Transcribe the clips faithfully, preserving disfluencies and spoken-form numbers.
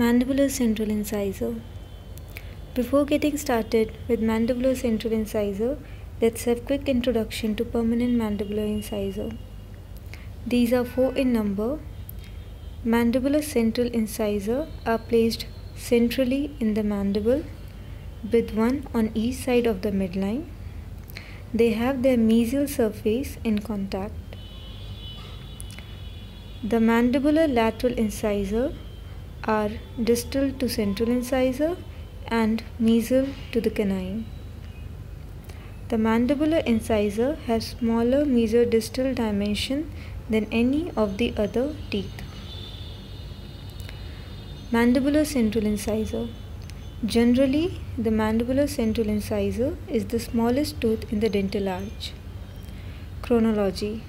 Mandibular central incisor. Before getting started with mandibular central incisor, let's have quick introduction to permanent mandibular incisor. These are four in number. Mandibular central incisor are placed centrally in the mandible with one on each side of the midline. They have their mesial surface in contact. The mandibular lateral incisor are distal to central incisor and mesial to the canine. The mandibular incisor has smaller mesial distal dimension than any of the other teeth. Mandibular central incisor. Generally, the mandibular central incisor is the smallest tooth in the dental arch. Chronology.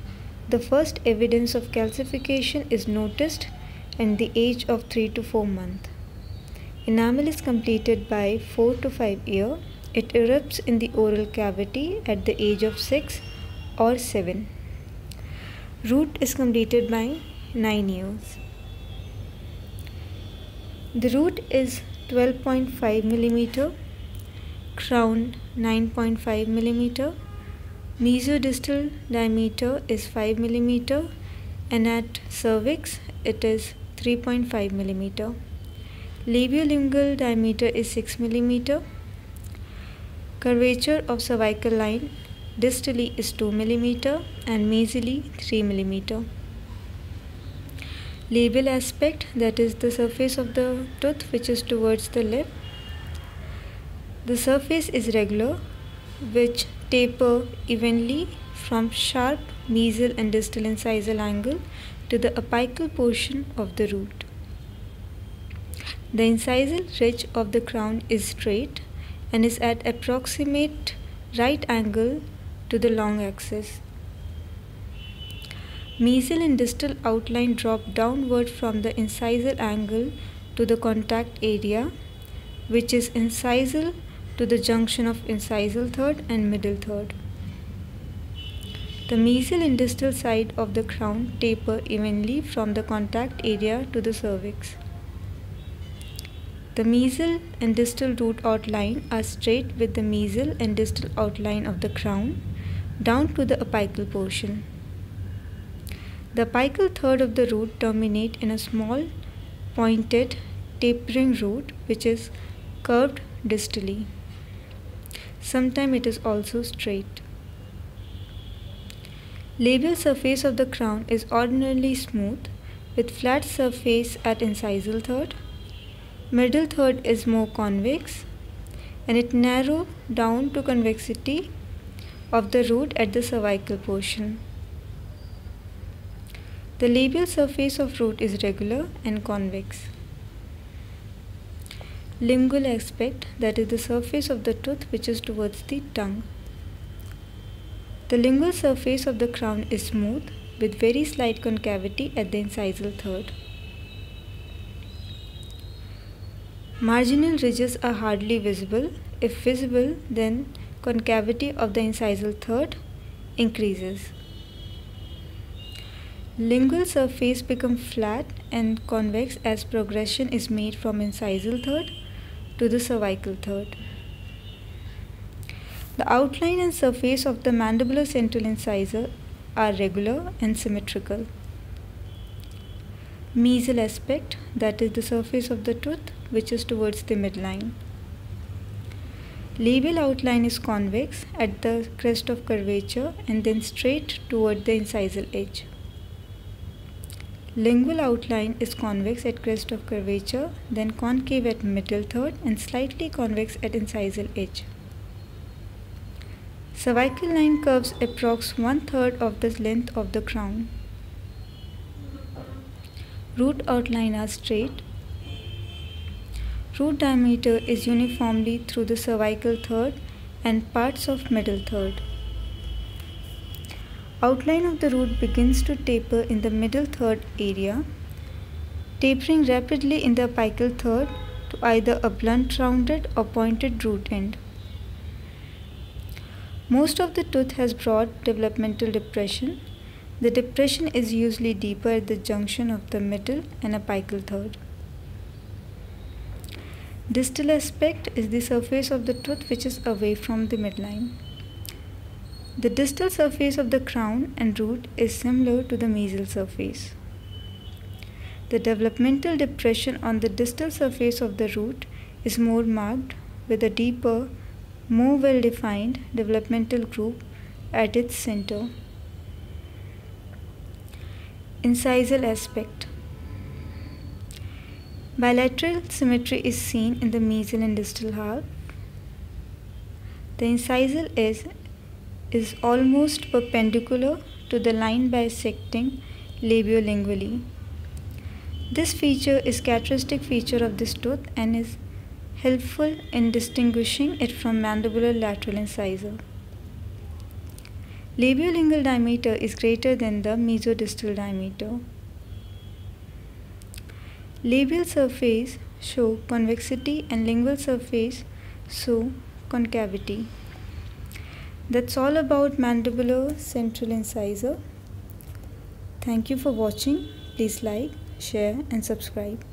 The first evidence of calcification is noticed in the age of three to four months. Enamel is completed by four to five years. It erupts in the oral cavity at the age of six or seven. Root is completed by nine years. The root is twelve point five millimeters, crown nine point five millimeters, mesiodistal diameter is five millimeters, and at cervix it is three point five millimeters. Labiolingual diameter is six millimeters. Curvature of cervical line distally is two millimeters and mesially three millimeters. Labial aspect, that is the surface of the tooth which is towards the lip. The surface is regular, which taper evenly from sharp mesial and distal incisal angle to the apical portion of the root. The incisal ridge of the crown is straight and is at approximate right angle to the long axis. Mesial and distal outline drop downward from the incisal angle to the contact area, which is incisal to the junction of incisal third and middle third. The mesial and distal side of the crown taper evenly from the contact area to the cervix. The mesial and distal root outline are straight with the mesial and distal outline of the crown down to the apical portion. The apical third of the root terminates in a small, pointed, tapering root which is curved distally. Sometimes it is also straight. Labial surface of the crown is ordinarily smooth with flat surface at incisal third. Middle third is more convex and it narrows down to convexity of the root at the cervical portion. The labial surface of root is regular and convex. Lingual aspect, that is the surface of the tooth which is towards the tongue. The lingual surface of the crown is smooth with very slight concavity at the incisal third. Marginal ridges are hardly visible. If visible, then concavity of the incisal third increases. Lingual surface becomes flat and convex as progression is made from incisal third to the cervical third. The outline and surface of the mandibular central incisor are regular and symmetrical. Mesial aspect, that is the surface of the tooth which is towards the midline. Labial outline is convex at the crest of curvature and then straight toward the incisal edge. Lingual outline is convex at crest of curvature, then concave at middle third and slightly convex at incisal edge. Cervical line curves approx one third of the length of the crown. Root outline are straight. Root diameter is uniformly through the cervical third and parts of middle third. Outline of the root begins to taper in the middle third area, tapering rapidly in the apical third to either a blunt rounded or pointed root end. Most of the tooth has broad developmental depression. The depression is usually deeper at the junction of the middle and apical third. Distal aspect is the surface of the tooth which is away from the midline. The distal surface of the crown and root is similar to the mesial surface. The developmental depression on the distal surface of the root is more marked, with a deeper, more well-defined developmental group at its center. Incisal aspect. Bilateral symmetry is seen in the mesial and distal half. The incisal is, is almost perpendicular to the line bisecting labiolingually. This feature is characteristic feature of this tooth and is helpful in distinguishing it from mandibular lateral incisor. Labiolingual diameter is greater than the mesodistal diameter. Labial surface show convexity and lingual surface show concavity. That's all about mandibular central incisor. Thank you for watching. Please like, share and subscribe.